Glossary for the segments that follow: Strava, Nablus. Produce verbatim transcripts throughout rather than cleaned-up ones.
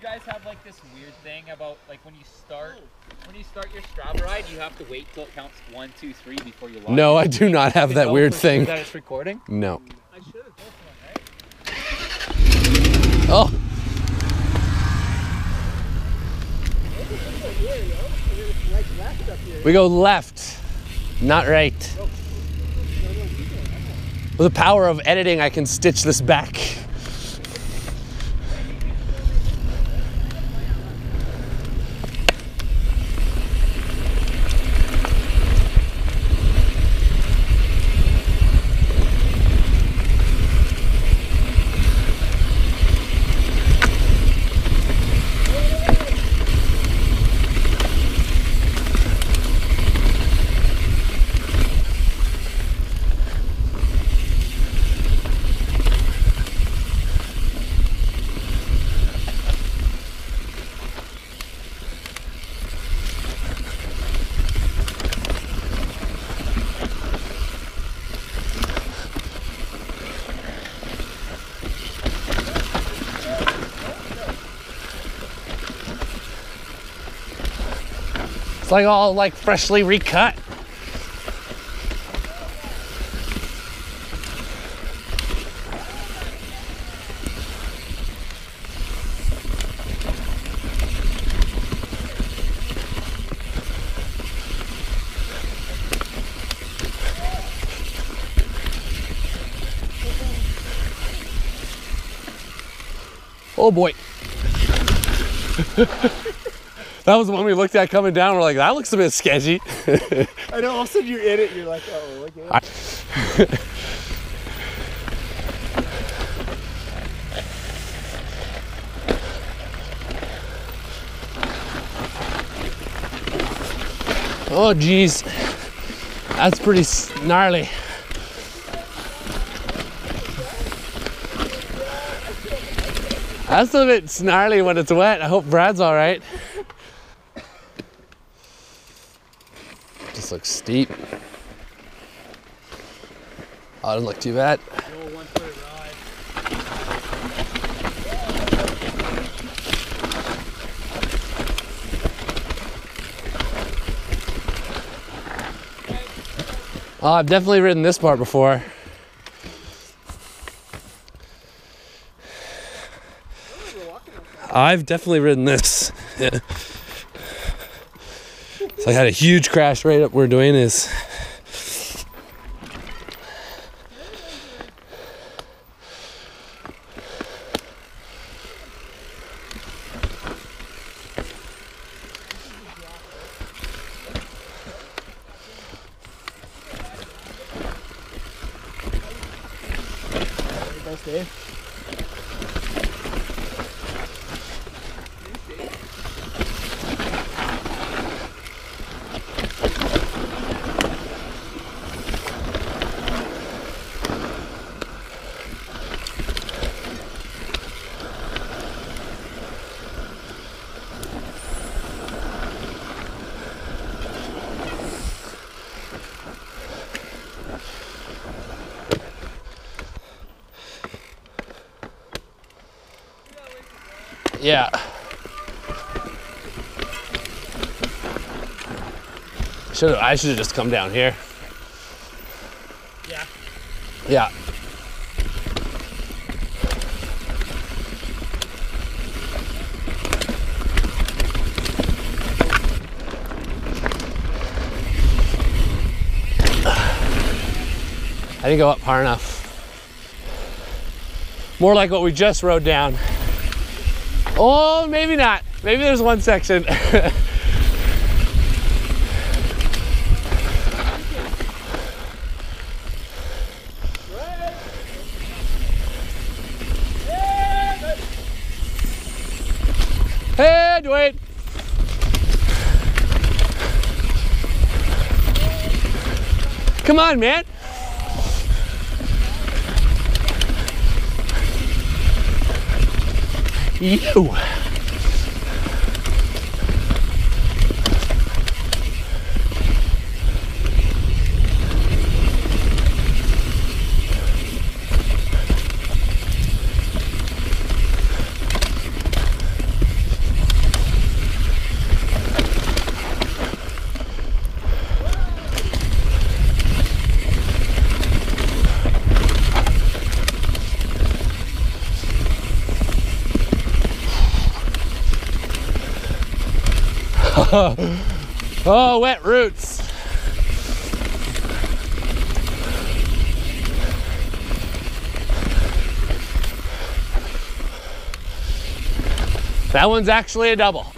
you guys have like this weird thing about like when you start when you start your Strava ride, you have to wait till it counts one, two, three before you log. No, I do not have that weird thing. That it's recording? No. I should have built one, right? Oh. We go left, not right. With the power of editing, I can stitch this back. It's like all like freshly recut. Oh boy. That was the one we looked at coming down. We're like, that looks a bit sketchy. I know, all of a sudden you're in it. You're like, oh, look at it. Oh, geez. That's pretty gnarly. That's a bit snarly when it's wet. I hope Brad's all right. This looks steep. Oh, it doesn't look too bad. Oh, I've definitely ridden this part before. I've definitely ridden this. Yeah. So I had a huge crash right up where Dwayne is. Yeah. Should I should have just come down here. Yeah. Yeah. I didn't go up far enough. More like what we just rode down. Oh, maybe not. Maybe there's one section. Hey, Dwayne. Come on, man. You. Oh, wet roots. That one's actually a double.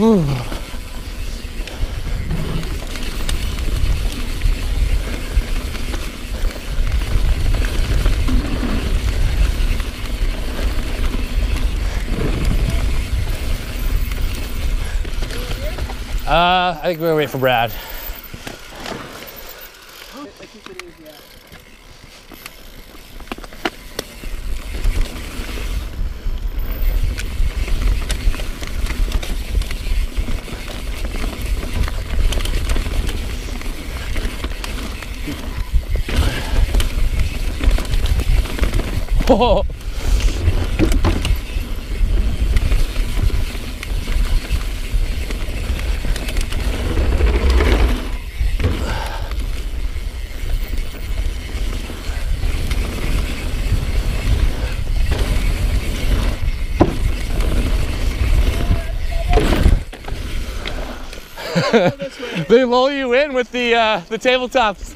Ooh. Uh, I think we're gonna wait for Brad. Oh. They lull you in with the uh, the tabletops.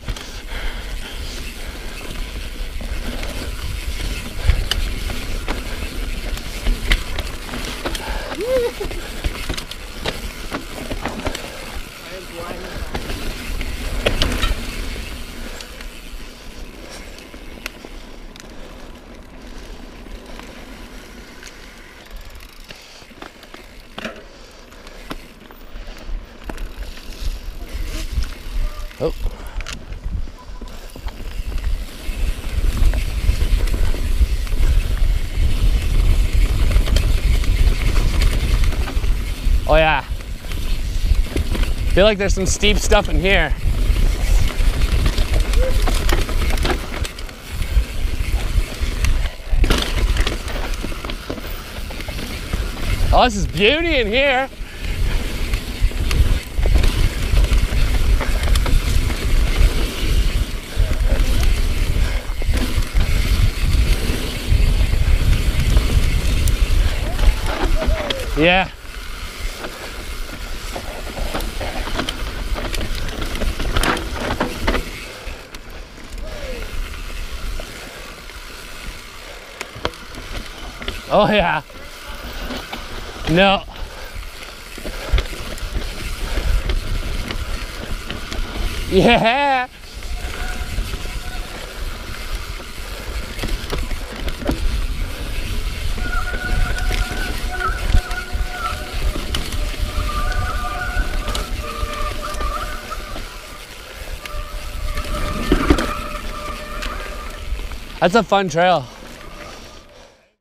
Oh. Oh yeah. I feel like there's some steep stuff in here. Oh, this is beauty in here. Yeah. Oh yeah. No. Yeah. That's a fun trail.